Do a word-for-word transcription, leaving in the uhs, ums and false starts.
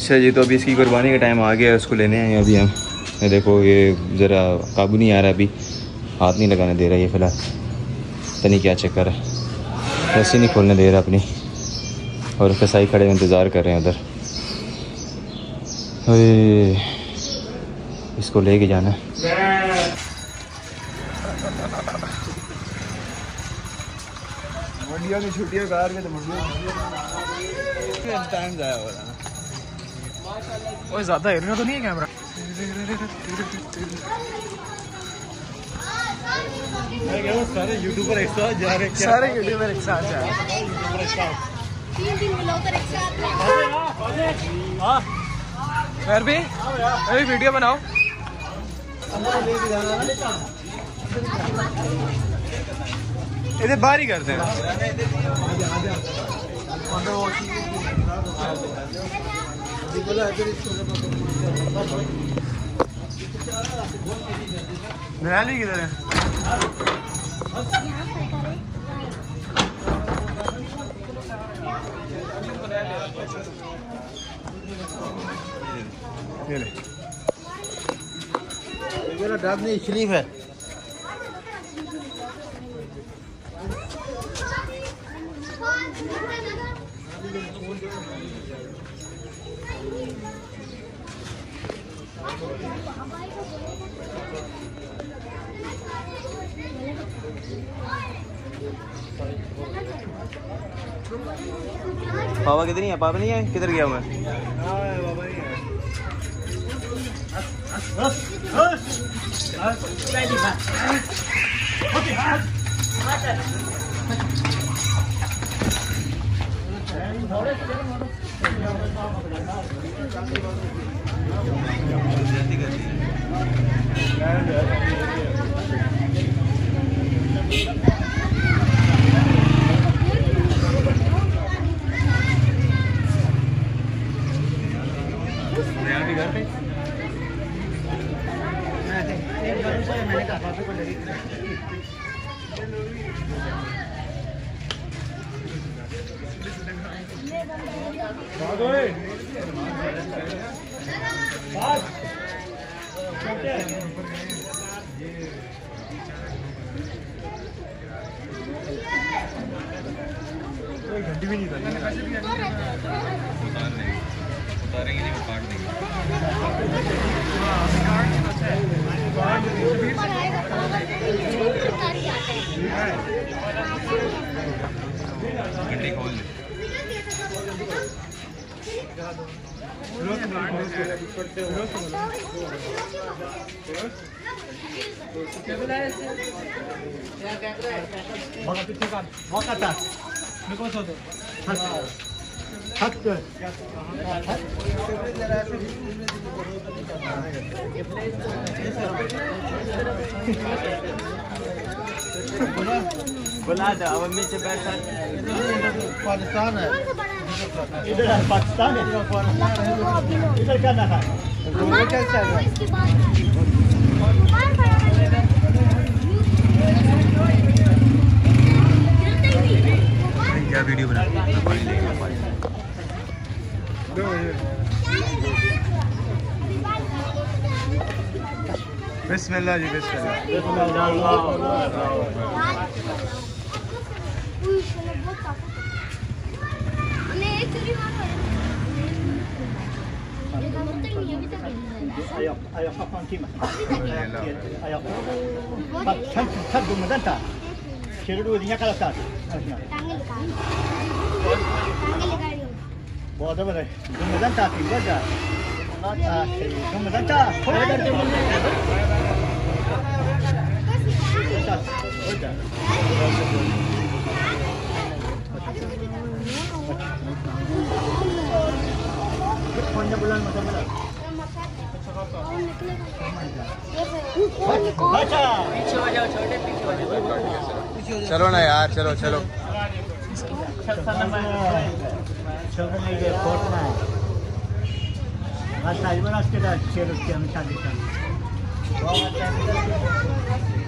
अच्छा जी, तो अभी इसकी कुर्बानी का टाइम आ गया, उसको लेने आए अभी हम। ये देखो ये ज़रा काबू नहीं आ रहा, अभी हाथ नहीं लगाने दे रहा ये, फ़िलहाल पता नहीं क्या चक्कर है, रस्सी नहीं खोलने दे रहा अपनी। और कसाई खड़े इंतज़ार कर रहे हैं उधर, इसको लेके जाना। मंडियों में छुट्टियां कार में, तो मंडियों टाइम जाया हो रहा है। ओए ज़्यादा हिल रहा तो नहीं है कैमरा? सारे यूट्यूबर एक साथ जा रहे हैं, सारे यूट्यूबर एक साथ जा रहे हैं, तीन तीन ब्लॉगर एक साथ। फिर भी अभी वीडियो बनाओ, इधर बाहर ही करते हैं। निराली किधर है? मेरा डाब नहीं शरीफ है। पापा किधर नहीं है? पापा नहीं है, किधर गया मैं? घंटी भी नहीं था। बुला दो मम्मी से, बैठा पाकिस्तान है, इधर पाकिस्तान है, इधर क्या ना था क्या वीडियो बना रहे हैं? पानी लेके पानी दो ये। बिस्मिल्लाह जी, बिस्मिल्लाह। छोटे चलो ना यार, चलो चलो के